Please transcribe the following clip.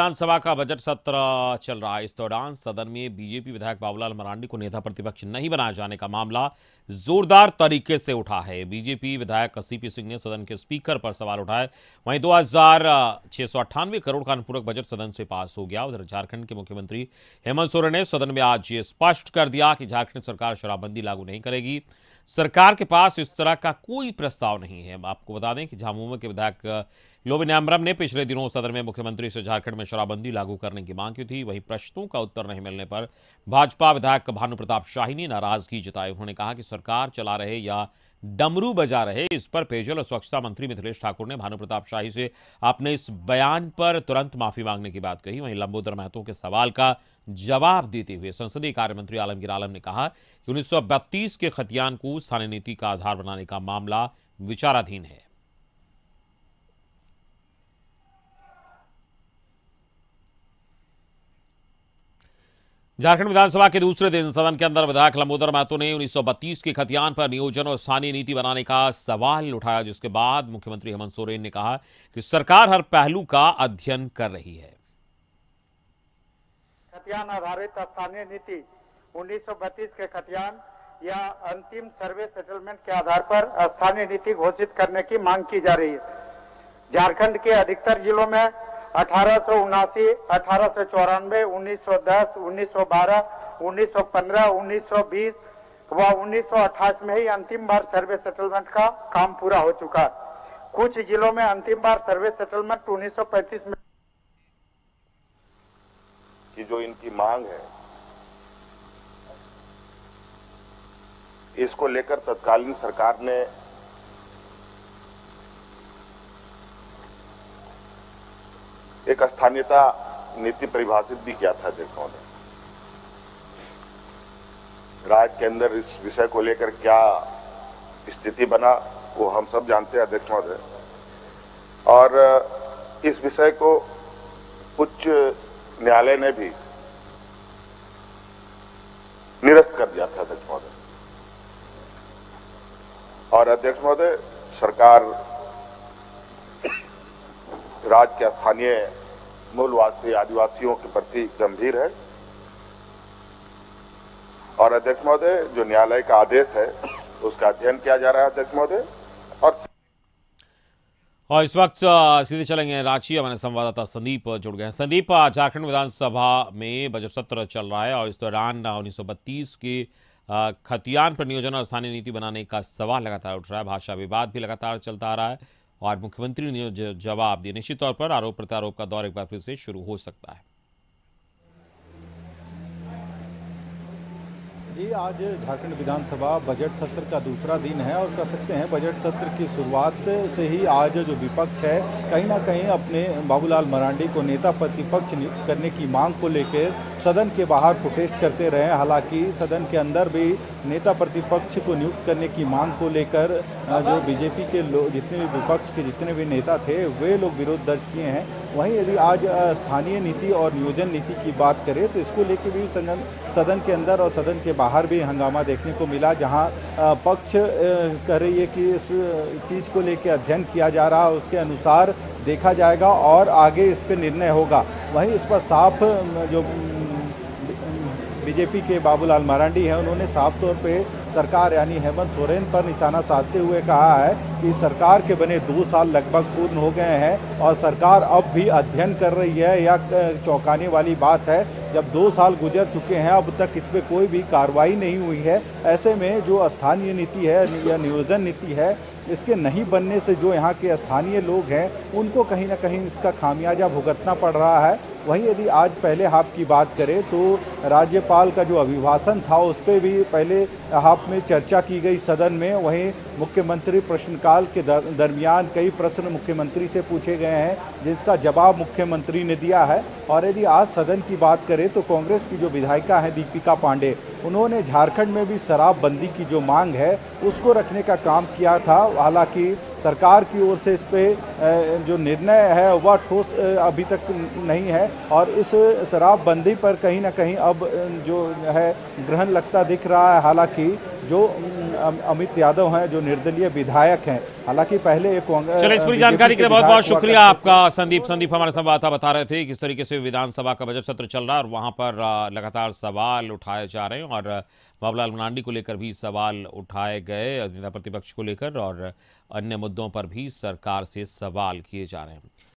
विधानसभा का बजट सत्र चल रहा है। इस दौरान सदन में बीजेपी विधायक बाबूलाल मरांडी को नेता प्रतिपक्ष नहीं बनाए जाने का मामला जोरदार तरीके से उठा है। बीजेपी विधायक सीपी सिंह ने सदन के स्पीकर पर सवाल उठाए। वहीं 2698 करोड़ का अनुपूरक बजट सदन से पास हो गया। उधर झारखंड के मुख्यमंत्री हेमंत सोरेन ने सदन में आज ये स्पष्ट कर दिया कि झारखंड सरकार शराबबंदी लागू नहीं करेगी। सरकार के पास इस तरह का कोई प्रस्ताव नहीं है। आपको बता दें कि झामुमो के विधायक लोबिन राम ने पिछले दिनों सदन में मुख्यमंत्री से झारखंड में शराबबंदी लागू करने की मांग की थी। वहीं प्रश्नों का उत्तर नहीं मिलने पर भाजपा विधायक भानु प्रताप शाही ने नाराजगी जताई। उन्होंने कहा कि सरकार चला रहे या डमरू बजा रहे, इस पर पेयजल और स्वच्छता मंत्री मिथिलेश ठाकुर ने भानु प्रताप शाही से अपने इस बयान पर तुरंत माफी मांगने की बात कही। वहीं लंबोदर महतो के सवाल का जवाब देते हुए संसदीय कार्य मंत्री आलमगीर आलम ने कहा कि 1932 के खतियान को स्थानीय नीति का आधार बनाने का मामला विचाराधीन है। झारखंड विधानसभा के दूसरे दिन सदन के अंदर विधायक लंबोदर महतो ने 1932 के खतियान पर नियोजन और स्थानीय नीति बनाने का सवाल उठाया, जिसके बाद मुख्यमंत्री हेमंत सोरेन ने कहा कि सरकार हर पहलू का अध्ययन कर रही है। खतियान आधारित स्थानीय नीति 1932 के खतियान या अंतिम सर्वे सेटलमेंट के आधार पर स्थानीय नीति घोषित करने की मांग की जा रही है। झारखण्ड के अधिकतर जिलों में 1879, 1894, 1910, 1912, 1915, 1920 व 1928 में ही अंतिम बार सर्वे सेटलमेंट का काम पूरा हो चुका। कुछ जिलों में अंतिम बार सर्वे सेटलमेंट 1935 में की जो इनकी मांग है, इसको लेकर तत्कालीन सरकार ने एक स्थानीयता नीति परिभाषित भी किया था। देखो राज्य के अंदर इस विषय को लेकर क्या स्थिति बना वो हम सब जानते हैं। देखो और इस विषय को उच्च न्यायालय ने भी निरस्त कर दिया था। अध्यक्ष महोदय और अध्यक्ष महोदय सरकार राज्य के स्थानीय मूलवासी आदिवासियों के प्रति गंभीर है और अध्यक्ष महोदय जो न्यायालय का आदेश है उसका अध्ययन किया जा रहा है अध्यक्ष महोदय। और इस वक्त सीधे चलेंगे रांची, हमारे संवाददाता संदीप जुड़ गए हैं। संदीप, झारखंड विधानसभा में बजट सत्र चल रहा है और इस दौरान 1932 के खतियान पर नियोजन और स्थानीय नीति बनाने का सवाल लगातार उठ रहा है। भाषा विवाद भी लगातार चलता आ रहा है और मुख्यमंत्री ने जवाब दिया। निश्चित तौर पर आरोप प्रत्यारोप का दौर एक बार फिर से शुरू हो सकता है। जी, आज झारखंड विधानसभा बजट सत्र का दूसरा दिन है और कह सकते हैं बजट सत्र की शुरुआत से ही आज जो विपक्ष है कहीं ना कहीं अपने बाबूलाल मरांडी को नेता प्रतिपक्ष करने की मांग को लेकर सदन के बाहर प्रोटेस्ट करते रहे। हालांकि सदन के अंदर भी नेता प्रतिपक्ष को नियुक्त करने की मांग को लेकर जो बीजेपी के लोग, जितने भी विपक्ष के जितने भी नेता थे, वे लोग विरोध दर्ज किए हैं। वहीं यदि आज स्थानीय नीति और नियोजन नीति की बात करें तो इसको लेकर भी सदन के अंदर और सदन के बाहर भी हंगामा देखने को मिला, जहां पक्ष कह रही है कि इस चीज़ को लेकर अध्ययन किया जा रहा है, उसके अनुसार देखा जाएगा और आगे इस पर निर्णय होगा। वहीं इस पर साफ जो बीजेपी के बाबूलाल मरांडी हैं उन्होंने साफ तौर पे सरकार यानी हेमंत सोरेन पर निशाना साधते हुए कहा है कि सरकार के बने 2 साल लगभग पूर्ण हो गए हैं और सरकार अब भी अध्ययन कर रही है। या चौंकाने वाली बात है, जब 2 साल गुजर चुके हैं अब तक इस पर कोई भी कार्रवाई नहीं हुई है। ऐसे में जो स्थानीय नीति है या नियोजन नीति है, इसके नहीं बनने से जो यहाँ के स्थानीय लोग हैं उनको कहीं ना कहीं इसका खामियाजा भुगतना पड़ रहा है। वहीं यदि आज पहले हाफ की बात करें तो राज्यपाल का जो अभिभाषण था उस पर भी पहले हाफ में चर्चा की गई सदन में। वहीं मुख्यमंत्री प्रश्नकाल के दरमियान कई प्रश्न मुख्यमंत्री से पूछे गए हैं जिसका जवाब मुख्यमंत्री ने दिया है। और यदि आज सदन की बात करें तो कांग्रेस की जो विधायिका हैं दीपिका पांडे, उन्होंने झारखंड में भी शराबबंदी की जो मांग है उसको रखने का काम किया था। हालांकि सरकार की ओर से इस पर जो निर्णय है वह ठोस अभी तक नहीं है और इस शराबबंदी पर कहीं ना कहीं अब जो है ग्रहण लगता दिख रहा है। हालांकि जो अमित यादव हैं, जो निर्दलीय विधायक हैं, हालांकि पहले एक कांग्रेस। चलिए, इस पूरी जानकारी के लिए बहुत बहुत शुक्रिया आपका संदीप। संदीप हमारे संवाददाता बता रहे थे किस तरीके से विधानसभा का बजट सत्र चल रहा है और वहां पर लगातार सवाल उठाए जा रहे हैं और बाबूलाल मरांडी को लेकर भी सवाल उठाए गए, नेता प्रतिपक्ष को लेकर, और अन्य मुद्दों पर भी सरकार से सवाल किए जा रहे हैं।